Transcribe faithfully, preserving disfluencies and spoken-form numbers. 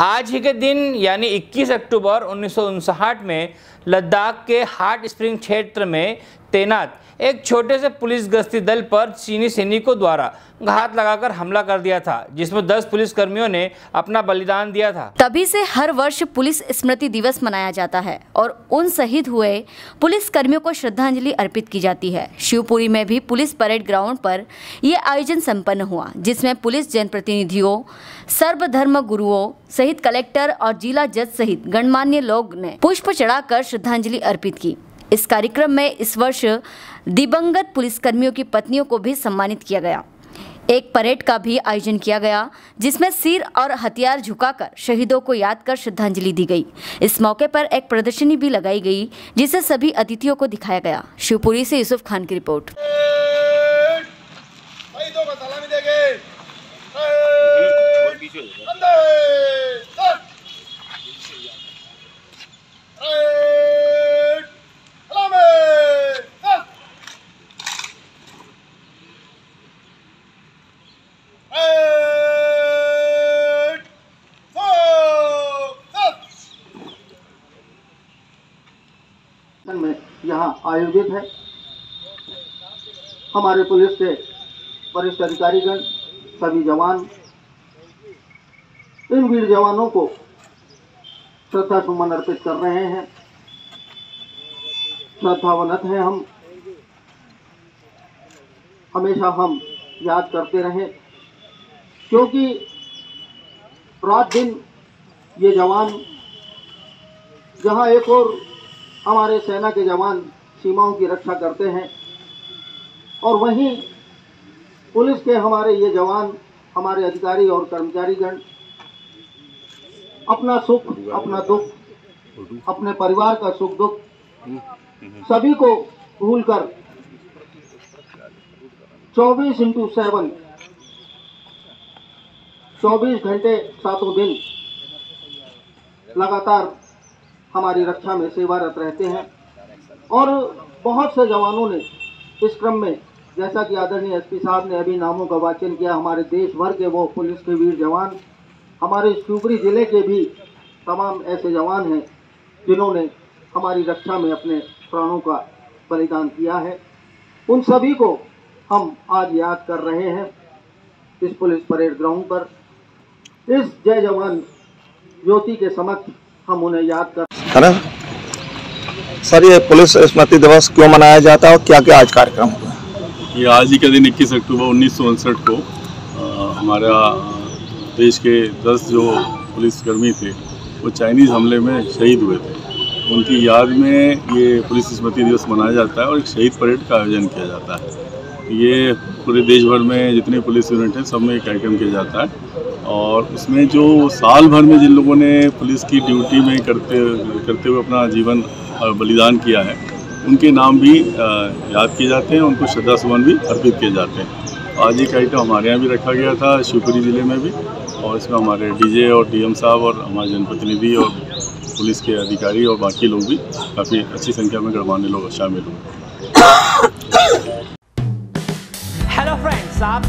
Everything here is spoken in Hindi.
आज ही के दिन यानी इक्कीस अक्टूबर उन्नीस सौ उनसठ में लद्दाख के हॉट स्प्रिंग क्षेत्र में तैनात एक छोटे से पुलिस गश्ती दल पर चीनी सैनिकों द्वारा घात लगाकर हमला कर दिया था, जिसमें दस पुलिसकर्मियों ने अपना बलिदान दिया था। तभी से हर वर्ष पुलिस स्मृति दिवस मनाया जाता है और उन शहीद हुए पुलिसकर्मियों को श्रद्धांजलि अर्पित की जाती है। शिवपुरी में भी पुलिस परेड ग्राउंड पर यह आयोजन सम्पन्न हुआ, जिसमें पुलिस जनप्रतिनिधियों, सर्वधर्म गुरुओं सहित कलेक्टर और जिला जज सहित गणमान्य लोग ने पुष्प चढ़ाकर श्रद्धांजलि अर्पित की। इस कार्यक्रम में इस वर्ष दिवंगत पुलिसकर्मियों की पत्नियों को भी सम्मानित किया गया। एक परेड का भी आयोजन किया गया, जिसमें सिर और हथियार झुकाकर शहीदों को याद कर श्रद्धांजलि दी गई। इस मौके पर एक प्रदर्शनी भी लगाई गई, जिसे सभी अतिथियों को दिखाया गया। शिवपुरी से यूसुफ खान की रिपोर्ट। में यहाँ आयोजित है। हमारे पुलिस के वरिष्ठ अधिकारीगण, सभी जवान, इन वीर जवानों को श्रद्धा सुमन अर्पित कर रहे हैं। श्रद्धावनत हैं हम, हमेशा हम याद करते रहें, क्योंकि रात दिन ये जवान जहाँ एक और हमारे सेना के जवान सीमाओं की रक्षा करते हैं और वहीं पुलिस के हमारे ये जवान, हमारे अधिकारी और कर्मचारीगण अपना सुख, अपना दुख, अपने परिवार का सुख दुख सभी को भूलकर चौबीस इंटू सेवन, चौबीस घंटे सातों दिन लगातार हमारी रक्षा में सेवारत रहते हैं। और बहुत से जवानों ने इस क्रम में, जैसा कि आदरणीय एसपी साहब ने अभी नामों का वाचन किया, हमारे देश भर के वो पुलिस के वीर जवान, हमारे शिवपुरी जिले के भी तमाम ऐसे जवान हैं जिन्होंने हमारी रक्षा में अपने प्राणों का बलिदान किया है। उन सभी को हम आज याद कर रहे हैं इस पुलिस परेड ग्राउंड पर। इस जय जवान ज्योति के समक्ष हम उन्हें याद कर है ना। सर, ये पुलिस स्मृति दिवस क्यों मनाया जाता है और क्या क्या आज कार्यक्रम होगा? ये आज ही के दिन इक्कीस अक्टूबर उन्नीस सौ उनसठ को आ, हमारा देश के दस जो पुलिसकर्मी थे वो चाइनीज़ हमले में शहीद हुए थे, उनकी याद में ये पुलिस स्मृति दिवस मनाया जाता है और एक शहीद परेड का आयोजन किया जाता है। ये पूरे देश भर में जितने पुलिस यूनिट हैं सब में कार्यक्रम किया जाता है और उसमें जो साल भर में जिन लोगों ने पुलिस की ड्यूटी में करते करते हुए अपना जीवन बलिदान किया है उनके नाम भी याद किए जाते हैं, उनको श्रद्धा सुमन भी अर्पित किए जाते हैं। आज ये कार्यक्रम हमारे यहाँ भी रखा गया था, शिवपुरी ज़िले में भी, और इसमें हमारे डीजे और डीएम साहब और हमारे जनप्रतिनिधि और पुलिस के अधिकारी और बाकी लोग भी काफ़ी अच्छी संख्या में गणमान्य लोग शामिल हुए। आप